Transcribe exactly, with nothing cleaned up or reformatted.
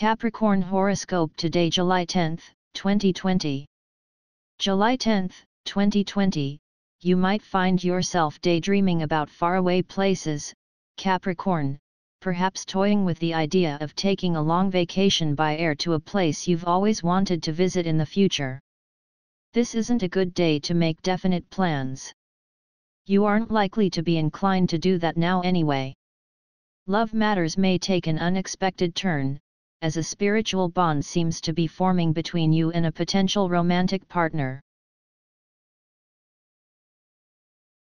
Capricorn horoscope today, July tenth, twenty twenty. July tenth, twenty twenty, you might find yourself daydreaming about faraway places, Capricorn, perhaps toying with the idea of taking a long vacation by air to a place you've always wanted to visit in the future. This isn't a good day to make definite plans. You aren't likely to be inclined to do that now anyway. Love matters may take an unexpected turn, as a spiritual bond seems to be forming between you and a potential romantic partner.